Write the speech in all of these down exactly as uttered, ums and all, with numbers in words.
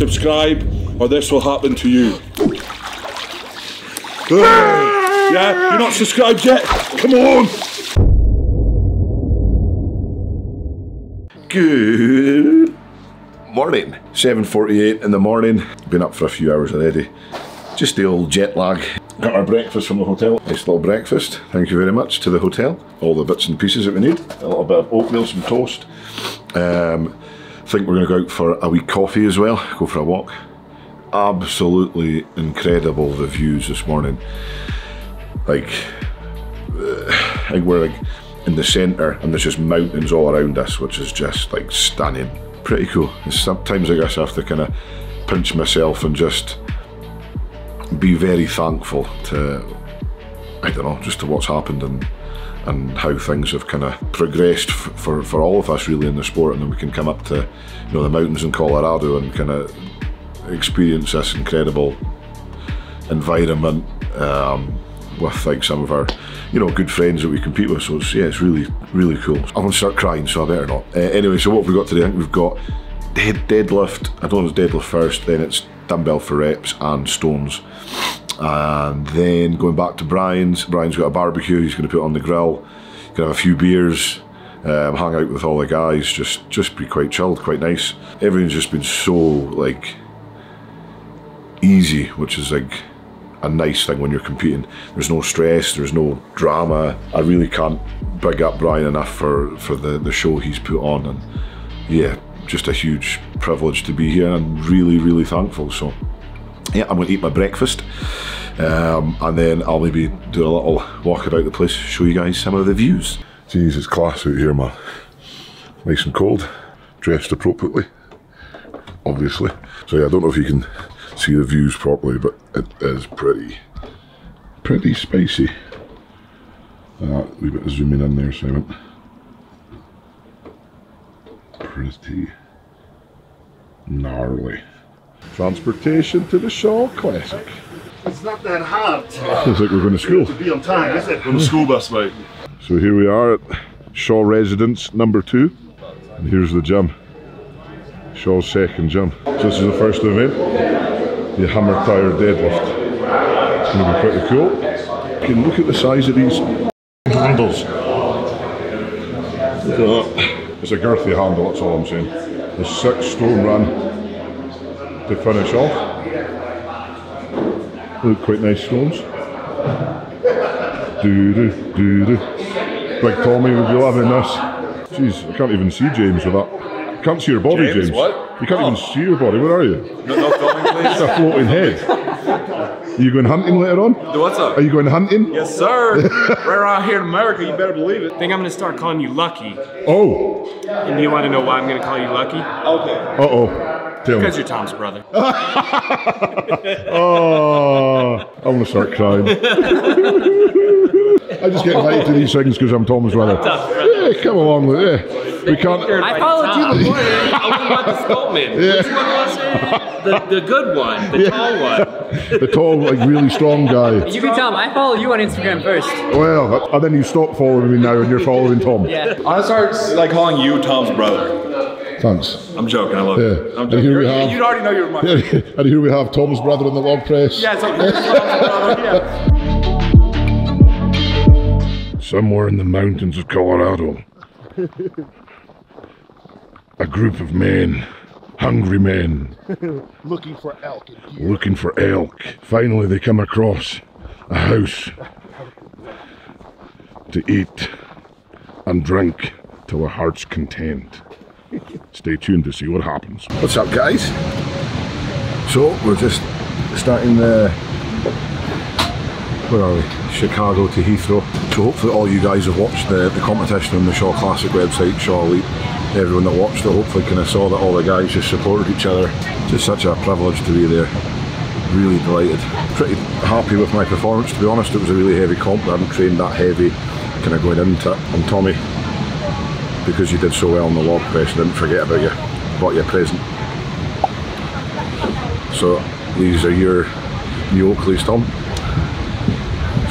subscribe, or this will happen to you. Yeah, you're not subscribed yet? Come on! Good morning. seven forty-eight in the morning. Been up for a few hours already. Just the old jet lag. Got our breakfast from the hotel. Nice little breakfast. Thank you very much to the hotel. All the bits and pieces that we need. A little bit of oatmeal, some toast. Um, I think we're going to go out for a wee coffee as well. Go for a walk. Absolutely incredible, the views this morning. Like, I think we're like in the centre and there's just mountains all around us, which is just like stunning. Pretty cool. And sometimes I guess I have to kind of pinch myself and just be very thankful to, I don't know, just to what's happened and and how things have kind of progressed f for, for all of us really in the sport. And then we can come up to, you know, the mountains in Colorado and kind of experience this incredible environment um, with like some of our, you know, good friends that we compete with. So it's, yeah, it's really, really cool. I'm gonna start crying, so I better not. Uh, anyway, so what have we got today? I think we've got dead, deadlift. I don't know if it's deadlift first, then it's dumbbell for reps and stones. And then going back to Brian's, Brian's got a barbecue, he's gonna put it on the grill, gonna have a few beers, um, hang out with all the guys, just, just be quite chilled, quite nice. Everything's just been so like easy, which is like a nice thing when you're competing. There's no stress, there's no drama. I really can't big up Brian enough for, for the, the show he's put on, and yeah, just a huge privilege to be here. I'm really, really thankful. So yeah, I'm gonna eat my breakfast um, and then I'll maybe do a little walk about the place, show you guys some of the views. Jeez, it's class out here, man. Nice and cold, dressed appropriately, obviously. So yeah, I don't know if you can see the views properly, but it is pretty, pretty spicy. Uh, we've got to zoom in there, Simon. Pretty gnarly. Transportation to the Shaw Classic. It's not that hard. It's like we're going to school. To be on time, is it? On the school bus, mate. So here we are at Shaw Residence number two. And here's the gym. Shaw's second gym. So this is the first event. The hammer tire deadlift. It's going to be pretty cool. You can look at the size of these handles. Look at that. It's a girthy handle, that's all I'm saying. There's six stone run to finish off. Look, quite nice stones. Doo doo doo doo. Big Tommy would be loving this. Jeez, I can't even see James with that. You can't see your body, James. James. What? You can't oh. even see your body. Where are you? No, no, it's a floating head. Are you going hunting later on? What's up? Are you going hunting? Yes, sir. We're out here in America. You better believe it. I think I'm going to start calling you Lucky. Oh. And do you want to know why I'm going to call you Lucky? Okay. Uh-oh. Tell me. Because you're Tom's brother. Oh. I'm going to start crying. I just get invited to these things because I'm Tom's brother. Yeah, come along with it. We can't. I followed Tom. You before. I wouldn't want the Stoltman. Yeah. Which one was it? The, the good one, the yeah. tall one. The tall, like really strong guy. You can tell him, I follow you on Instagram first. Well, and then you stop following me now and you're following Tom. Yeah. I start like calling you Tom's brother. Thanks. I'm joking, I love yeah. it. I'm joking. You'd already know you were my yeah. And here we have Tom's brother in the log press. Yeah, it's like Tom's brother, yeah. Somewhere in the mountains of Colorado. A group of men, hungry men, looking for elk. Looking for elk. Finally, they come across a house to eat and drink to our heart's content. Stay tuned to see what happens. What's up, guys? So we're just starting the. Where are we? Chicago to Heathrow. So hopefully all you guys have watched the, the competition on the Shaw Classic website, Shaw Elite. Everyone that watched it hopefully kind of saw that all the guys just supported each other. Just such a privilege to be there. Really delighted. Pretty happy with my performance, to be honest. It was a really heavy comp. I haven't trained that heavy kind of going into it. And Tommy, because you did so well in the log press, I didn't forget about you. Bought you a present. So these are your new Oakleys, Tom.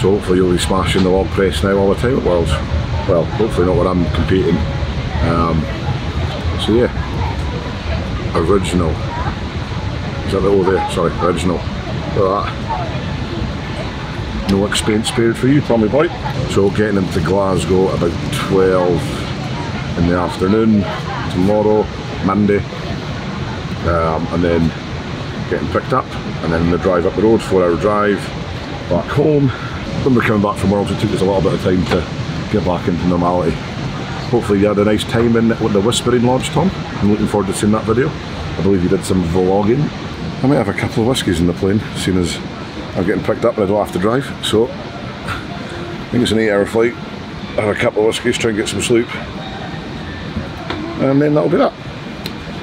So hopefully you'll be smashing the log press now all the time at Worlds. Well, hopefully not when I'm competing. Um, so yeah, original Is that the, oh there, sorry, original. Look at that. No expense spared for you, Tommy boy. So getting them to Glasgow about twelve in the afternoon, tomorrow, Monday. Um, and then getting picked up, and then the drive up the road, four hour drive, back home. When we were coming back from Worlds, it took us a little bit of time to get back into normality. Hopefully you had a nice time in with the Whispering Lodge, Tom. I'm looking forward to seeing that video. I believe you did some vlogging. I might have a couple of whiskies in the plane, seeing as I'm getting picked up and I don't have to drive. So, I think it's an eight hour flight. I have a couple of whiskies, try and get some sleep. And then that'll be that.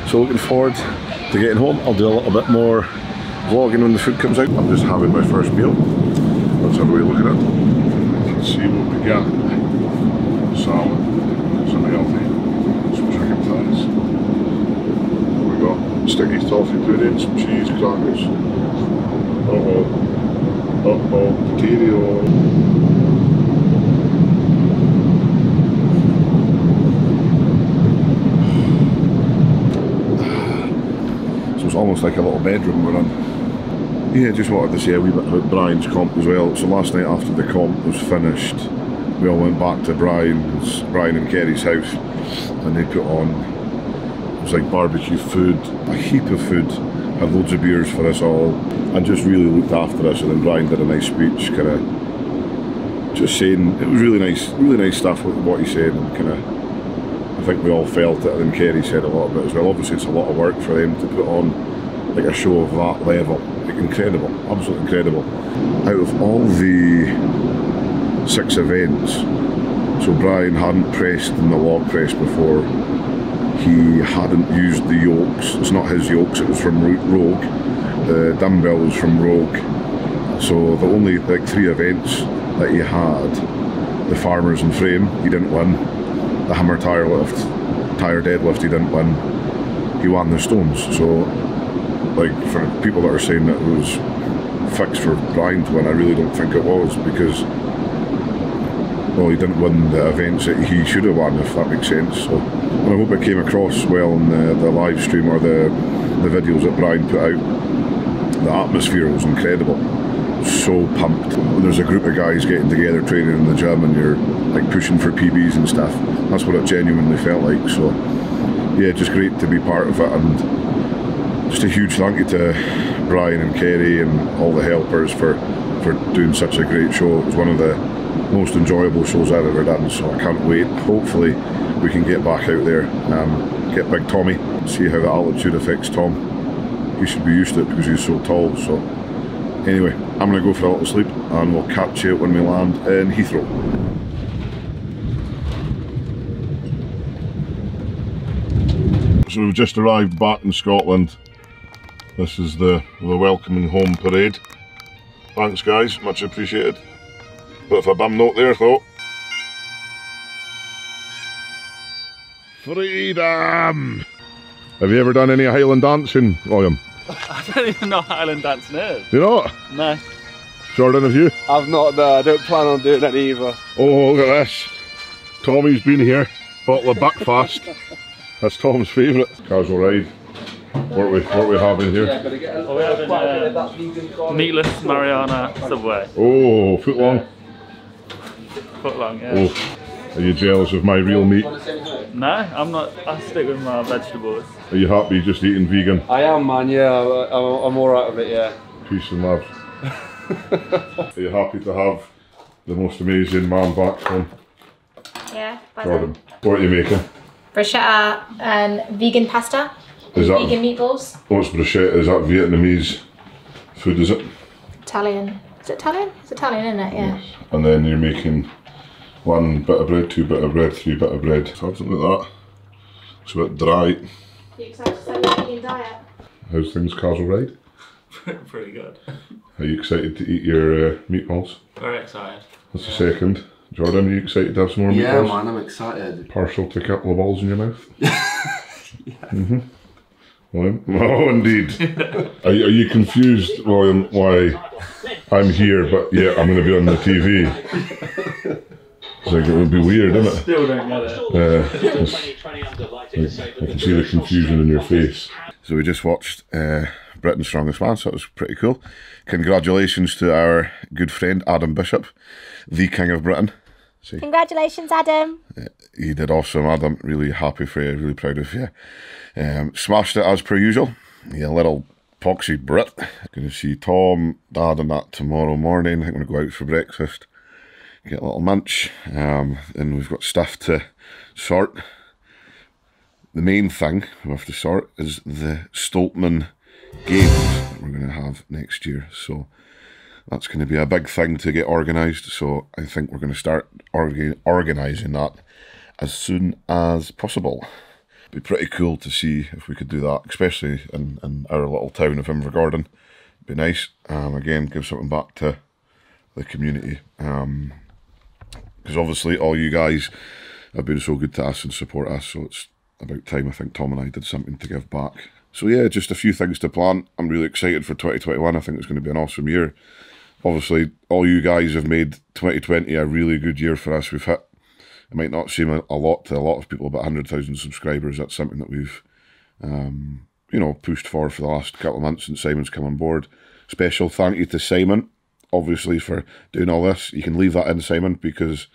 So looking forward to getting home. I'll do a little bit more vlogging when the food comes out. I'm just having my first meal. Let's have a wee look at it. You can see what we got. Salad, something healthy, some chicken thighs. We got sticky toffee pudding, some cheese, crackers. Uh-oh, uh-oh, potato. Almost like a little bedroom we're in. Yeah, just wanted to say a wee bit about Brian's comp as well. So last night after the comp was finished, we all went back to Brian's, Brian and Kerry's house, and they put on, it was like barbecue food, a heap of food, had loads of beers for us all, and just really looked after us. And then Brian did a nice speech, kind of just saying, it was really nice, really nice stuff with what he said, and kind of, I think we all felt it, and Kerry said a lot of it as well. Obviously it's a lot of work for them to put on like a show of that level. Like, incredible, absolutely incredible. Out of all the six events, so Brian hadn't pressed in the log press before, he hadn't used the yokes, it's not his yokes, it was from Rogue, the dumbbell was from Rogue, so the only like three events that he had, the Farmers and Frame, he didn't win. The hammer tire lift, tire deadlift, he didn't win. He won the stones. So, like, for people that are saying that it was fixed for Brian to win, I really don't think it was, because, well, he didn't win the events that he should have won, if that makes sense. So, and I hope it came across well in the, the live stream or the the videos that Brian put out. The atmosphere was incredible. So pumped. When there's a group of guys getting together training in the gym and you're like pushing for P Bs and stuff, that's what it genuinely felt like. So yeah, just great to be part of it, and just a huge thank you to Brian and Kerry and all the helpers for for doing such a great show. It was one of the most enjoyable shows I've ever done, so I can't wait. Hopefully we can get back out there, um, get big Tommy, see how the altitude affects Tom. He should be used to it because he's so tall. So anyway, I'm going to go for a little sleep and we'll catch you when we land in Heathrow. So we've just arrived back in Scotland. This is the, the welcoming home parade. Thanks guys, much appreciated. Bit of a bum note there though. Freedom! Have you ever done any Highland dancing, William? I don't even know how Highland dancing is. Do you not? No. Jordan, have you? I've not, no. I don't plan on doing it either. Oh, look at this. Tommy's been here. Bottle of Buckfast. That's Tom's favourite. Casual ride. What are we, what are we having here? Oh, we're having uh, meatless Mariana Subway. Oh, foot long. Foot long, yeah. Oh. Are you jealous of my real meat? No, I'm not. I stick with my vegetables. Are you happy just eating vegan? I am, man, yeah. I'm, I'm alright with it, yeah. Peace and love. Are you happy to have the most amazing man back home? Yeah, Jordan. What are you making? Bruschetta and um, vegan pasta. Is that vegan meatballs? What's bruschetta? Is that Vietnamese food, is it? Italian. Is it Italian? It's Italian, isn't it? Yeah. Yes. And then you're making one bit of bread, two bit of bread, three bit of bread. Something like that. It's a bit dry. Are you excited to start on a vegan diet? How's things, Castle Ride? Pretty good. Are you excited to eat your uh, meatballs? Very excited. That's yeah. The second. Jordan, are you excited to have some more yeah, meatballs? Yeah, man, I'm excited. Partial to a couple of balls in your mouth? Yeah. Mm-hmm. William? Oh, indeed. are, you, are you confused, William, why I'm here, but yeah, I'm going to be on the T V? It's like, it would be weird, isn't it? Still don't get it. Yeah. I can see the confusion in your face. So we just watched uh, Britain's Strongest Man, so it was pretty cool. Congratulations to our good friend Adam Bishop, the King of Britain. See? Congratulations, Adam. You did awesome, Adam. Really happy for you, really proud of you. Um, smashed it as per usual, you little poxy Brit. Going to see Tom, Dad and that tomorrow morning. I think I'm going to go out for breakfast, get a little munch, um, and we've got stuff to sort. The main thing we have to sort is the Stoltman games that we're going to have next year. So that's going to be a big thing to get organised. So I think we're going to start orga organising that as soon as possible. It'd be pretty cool to see if we could do that, especially in, in our little town of Invergordon. It'd be nice. Um, again, give something back to the community. Um, because obviously all you guys have been so good to us and support us. So it's about time, I think Tom and I did something to give back. So yeah, just a few things to plan. I'm really excited for twenty twenty-one. I think it's going to be an awesome year. Obviously, all you guys have made twenty twenty a really good year for us. We've hit, it might not seem a lot to a lot of people, but one hundred thousand subscribers. That's something that we've, um, you know, pushed for for the last couple of months since Simon's come on board. Special thank you to Simon, obviously, for doing all this. You can leave that in, Simon, because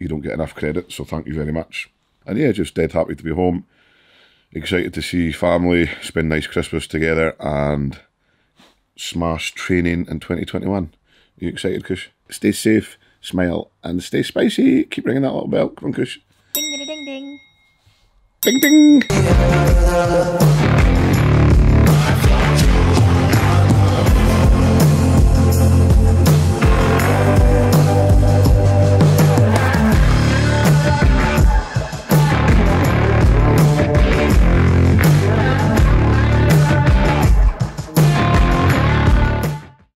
you don't get enough credit. So thank you very much. And yeah, just dead happy to be home. Excited to see family, spend nice Christmas together and smash training in twenty twenty-one. Are you excited, Kush? Stay safe, smile and stay spicy. Keep ringing that little bell. Come on, Kush. Ding, ding, ding, ding. Ding, ding.